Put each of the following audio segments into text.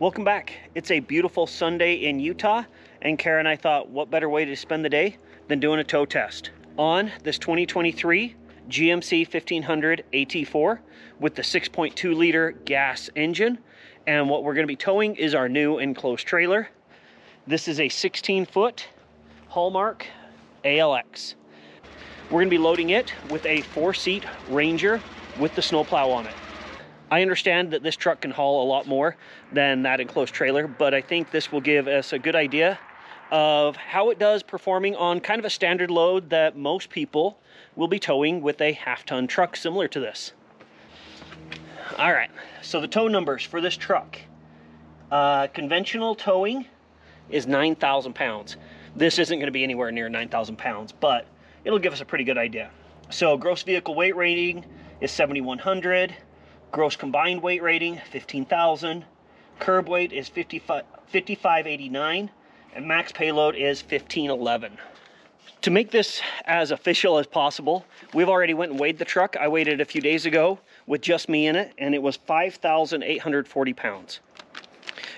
Welcome back. It's a beautiful Sunday in Utah, and Kara and I thought, what better way to spend the day than doing a tow test on this 2023 GMC 1500 AT4 with the 6.2 liter gas engine. And what we're going to be towing is our new enclosed trailer. This is a 16-foot Hallmark ALX. We're going to be loading it with a 4-seat Ranger with the snowplow on it. I understand that this truck can haul a lot more than that enclosed trailer, but I think this will give us a good idea of how it does performing on kind of a standard load that most people will be towing with a half-ton truck similar to this. All right, so the tow numbers for this truck. Conventional towing is 9,000 pounds. This isn't going to be anywhere near 9,000 pounds, but it'll give us a pretty good idea. So gross vehicle weight rating is 7,100. Gross combined weight rating, 15,000. Curb weight is 5589. And max payload is 1511. To make this as official as possible, we've already went and weighed the truck. I weighed it a few days ago with just me in it, and it was 5,840 pounds.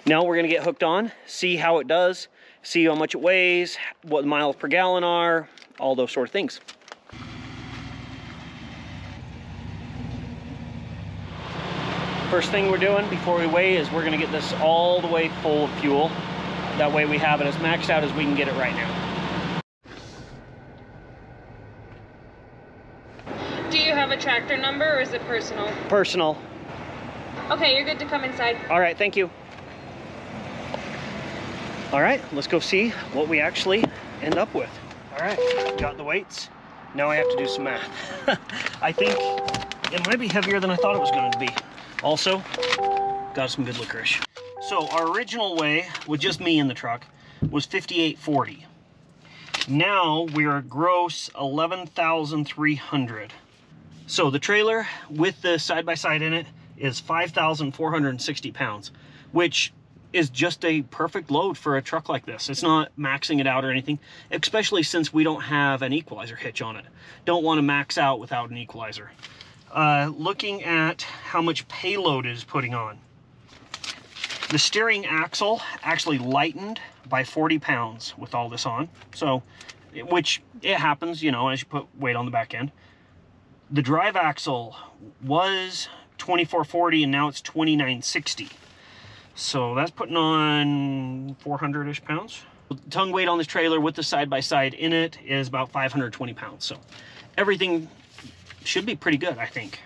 Now we're gonna get hooked on, see how it does, see how much it weighs, what miles per gallon are, all those sort of things. First thing we're doing before we weigh is we're going to get this all the way full of fuel. That way we have it as maxed out as we can get it right now. Do you have a tractor number or is it personal? Personal. Okay, you're good to come inside. All right, thank you. All right, let's go see what we actually end up with. All right, got the weights. Now I have to do some math. I think it might be heavier than I thought it was going to be. Also, got some good licorice. So our original weigh, with just me in the truck, was 5840. Now we are gross 11,300. So the trailer with the side-by-side in it is 5,460 pounds, which is just a perfect load for a truck like this. It's not maxing it out or anything, especially since we don't have an equalizer hitch on it. Don't want to max out without an equalizer. Looking at how much payload it is putting on. The steering axle actually lightened by 40 pounds with all this on. So, which it happens, you know, as you put weight on the back end. The drive axle was 2440 and now it's 2960. So that's putting on 400-ish pounds. The tongue weight on this trailer with the side-by-side in it is about 520 pounds. So everything should be pretty good, I think.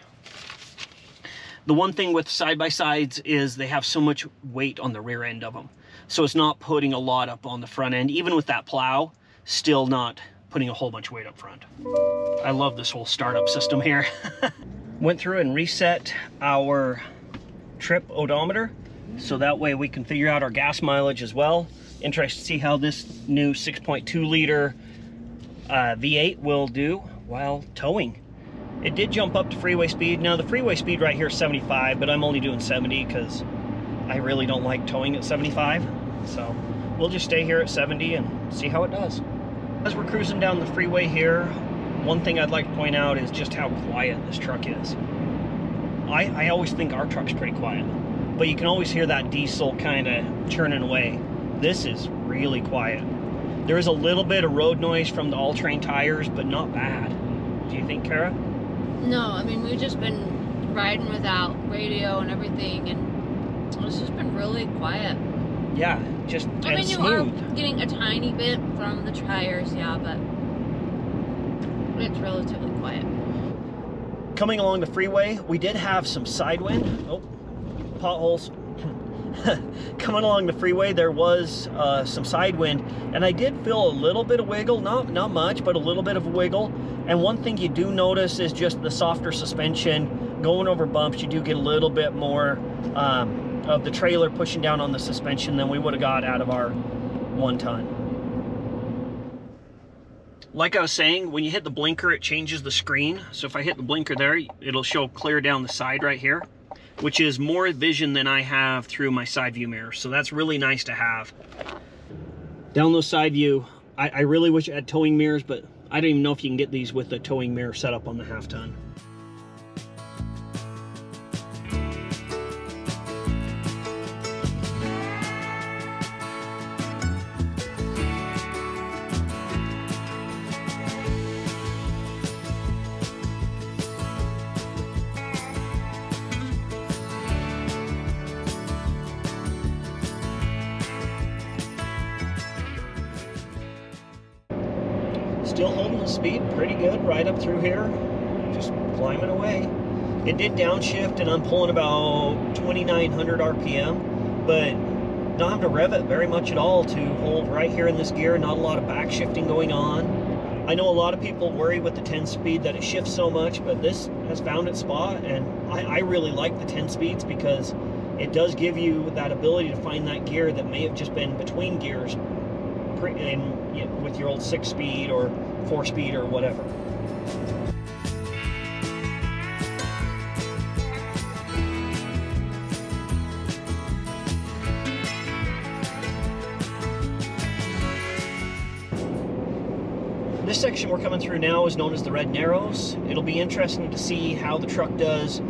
The one thing with side-by-sides is they have so much weight on the rear end of them. So it's not putting a lot up on the front end. Even with that plow, still not putting a whole bunch of weight up front. I love this whole startup system here. Went through and reset our trip odometer. So that way we can figure out our gas mileage as well. Interested to see how this new 6.2 liter V8 will do while towing. It did jump up to freeway speed. Now the freeway speed right here is 75, but I'm only doing 70 because I really don't like towing at 75. So we'll just stay here at 70 and see how it does. As we're cruising down the freeway here, one thing I'd like to point out is just how quiet this truck is. I always think our truck's pretty quiet, but you can always hear that diesel kind of churning away. This is really quiet. There is a little bit of road noise from the all-terrain tires, but not bad. Do you think, Kara? No, I mean, we've just been riding without radio and everything, and it's just been really quiet. Yeah, just I mean, smooth. You are getting a tiny bit from the tires, yeah, but it's relatively quiet. Coming along the freeway, we did have some side wind. Oh, potholes. Coming along the freeway, there was some side wind, and I did feel a little bit of wiggle, not much, but a little bit of a wiggle. And one thing you do notice is just the softer suspension going over bumps. You do get a little bit more of the trailer pushing down on the suspension than we would have got out of our one ton. Like I was saying, when you hit the blinker, it changes the screen. So if I hit the blinker there, it'll show clear down the side right here, which is more vision than I have through my side view mirror. So that's really nice to have. Down low side view, I really wish it had towing mirrors, but I don't even know if you can get these with the towing mirror setup on the half ton. still holding the speed pretty good right up through here, just climbing away. It did downshift and I'm pulling about 2,900 RPM, but don't have to rev it very much at all to hold right here in this gear. Not a lot of back shifting going on. I know a lot of people worry with the 10-speed that it shifts so much, but this has found its spot, and I really like the 10 speeds because it does give you that ability to find that gear that may have just been between gears and, you know, with your old 6-speed or 4-speed or whatever. This section we're coming through now is known as the Red Narrows. It'll be interesting to see how the truck does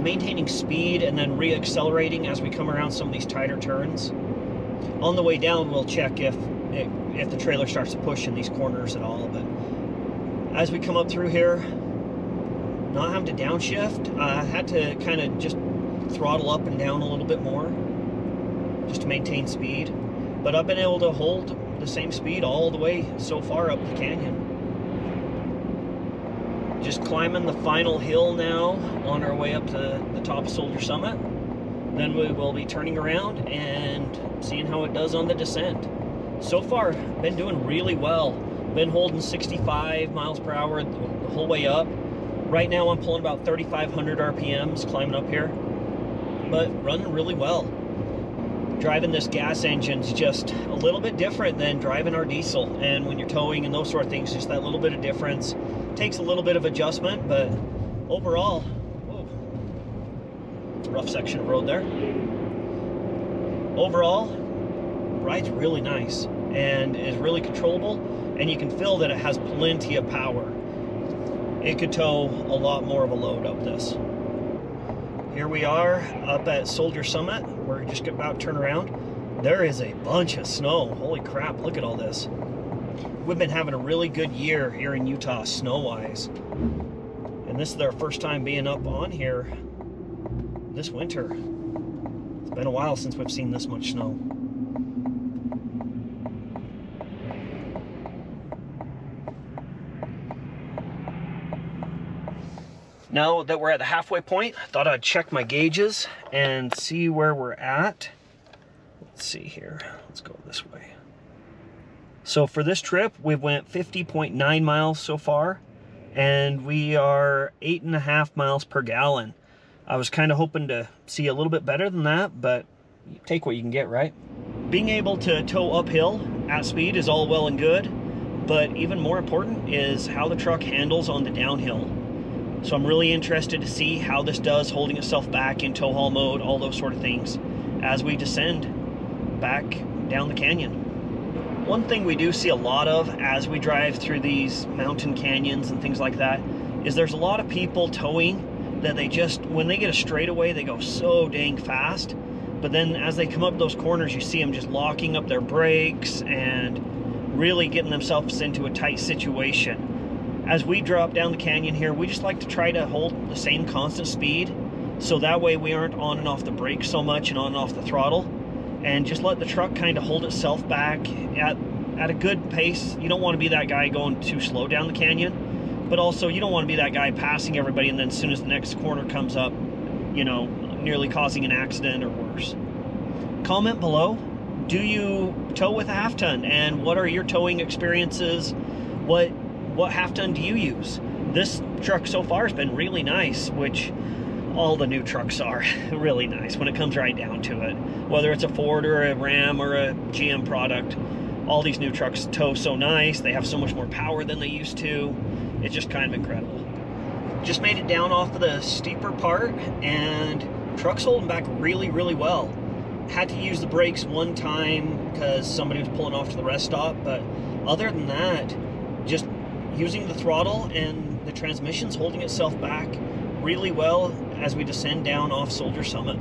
maintaining speed and then re-accelerating as we come around some of these tighter turns. On the way down, we'll check if the trailer starts to push in these corners at all. But as we come up through here, not having to downshift, I had to kind of just throttle up and down a little bit more just to maintain speed. But I've been able to hold the same speed all the way so far up the canyon. Just climbing the final hill now on our way up to the top of Soldier Summit. Then we will be turning around and seeing how it does on the descent. So far, been doing really well. Been holding 65 miles per hour the whole way up. Right now I'm pulling about 3,500 RPMs climbing up here, but running really well. Driving this gas engine's just a little bit different than driving our diesel, and when you're towing and those sort of things, just that little bit of difference takes a little bit of adjustment, but overall, whoa, rough section of road there. Overall, ride's really nice and is really controllable, and you can feel that it has plenty of power. It could tow a lot more of a load up this. Here we are up at Soldier Summit. We're just about to turn around. There is a bunch of snow. Holy crap, look at all this. We've been having a really good year here in Utah snow-wise. And this is our first time being up on here this winter. It's been a while since we've seen this much snow. Now that we're at the halfway point, I thought I'd check my gauges and see where we're at. Let's see here, let's go this way. So for this trip, we went 50.9 miles so far, and we are 8.5 miles per gallon. I was kind of hoping to see a little bit better than that, but you take what you can get, right? Being able to tow uphill at speed is all well and good, but even more important is how the truck handles on the downhill. So I'm really interested to see how this does holding itself back in tow haul mode, all those sort of things, as we descend back down the canyon. One thing we do see a lot of as we drive through these mountain canyons and things like that is there's a lot of people towing that they just, when they get a straightaway, they go so dang fast. But then as they come up those corners, you see them just locking up their brakes and really getting themselves into a tight situation. As we drop down the canyon here, we just like to try to hold the same constant speed, so that way we aren't on and off the brake so much and on and off the throttle, and just let the truck kind of hold itself back at a good pace. You don't want to be that guy going too slow down the canyon, but also you don't want to be that guy passing everybody and then as soon as the next corner comes up, you know, nearly causing an accident or worse. Comment below, do you tow with a half ton, and what are your towing experiences? What half ton do you use? This truck so far has been really nice, which all the new trucks are really nice when it comes right down to it. Whether it's a Ford or a Ram or a GM product, all these new trucks tow so nice. They have so much more power than they used to. It's just kind of incredible. Just made it down off of the steeper part, and truck's holding back really, really well. Had to use the brakes one time because somebody was pulling off to the rest stop, but other than that, just using the throttle and the transmission's holding itself back really well as we descend down off Soldier Summit.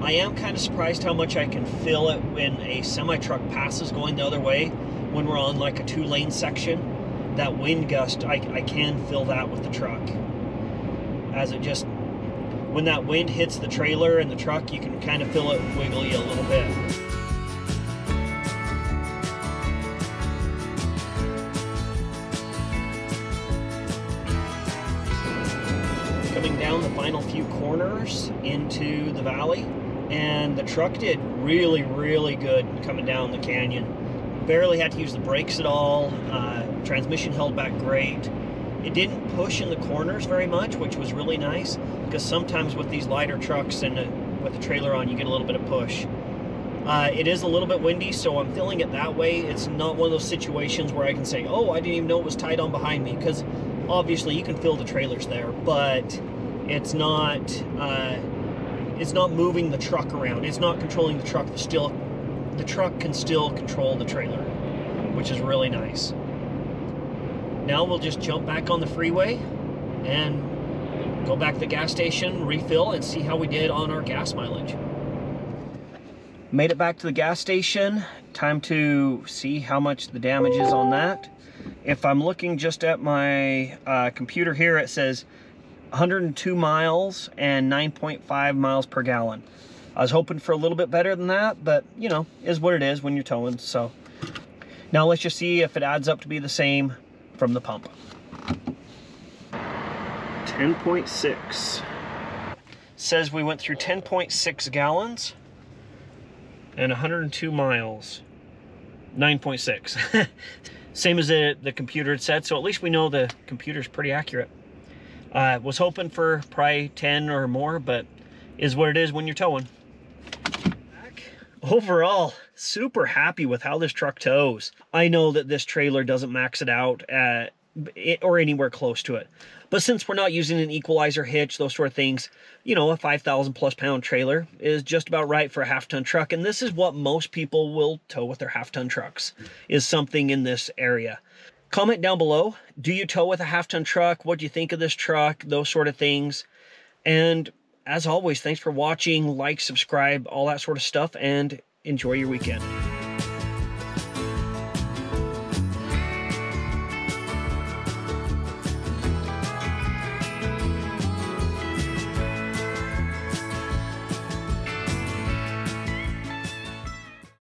I am kind of surprised how much I can feel it when a semi-truck passes going the other way. When we're on like a two-lane section, that wind gust, I can feel that with the truck. As it just, when that wind hits the trailer and the truck, you can kind of feel it wiggle you a little bit. down the final few corners into the valley, and the truck did really, really good coming down the canyon. Barely had to use the brakes at all. Transmission held back great. It didn't push in the corners very much, which was really nice, because sometimes with these lighter trucks and with the trailer on, you get a little bit of push. It is a little bit windy, so I'm feeling it that way. It's not one of those situations where I can say, oh, I didn't even know it was tied on behind me, because obviously you can feel the trailers there, but it's not moving the truck around. It's not controlling the truck. The truck can still control the trailer, which is really nice. Now we'll just jump back on the freeway and go back to the gas station, refill, and see how we did on our gas mileage. Made it back to the gas station. Time to see how much the damage is on that. If I'm looking just at my computer here, it says 102 miles and 9.5 miles per gallon. I was hoping for a little bit better than that, but you know, is what it is when you're towing. So now let's just see if it adds up to be the same from the pump. 10.6 says we went through 10.6 gallons and 102 miles, 9.6. Same as the computer had said, so at least we know the computer's pretty accurate. Was hoping for probably 10 or more, but is what it is when you're towing. Overall, super happy with how this truck tows. I know that this trailer doesn't max it out at it or anywhere close to it, but since we're not using an equalizer hitch, those sort of things, you know, a 5,000 plus pound trailer is just about right for a half-ton truck, and this is what most people will tow with their half-ton trucks, is something in this area. Comment down below, do you tow with a half-ton truck? What do you think of this truck? Those sort of things. And as always, thanks for watching, like, subscribe, all that sort of stuff, and enjoy your weekend.